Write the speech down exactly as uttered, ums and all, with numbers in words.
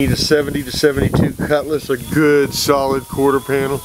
Need a seventy to seventy-two Cutlass, a good solid quarter panel.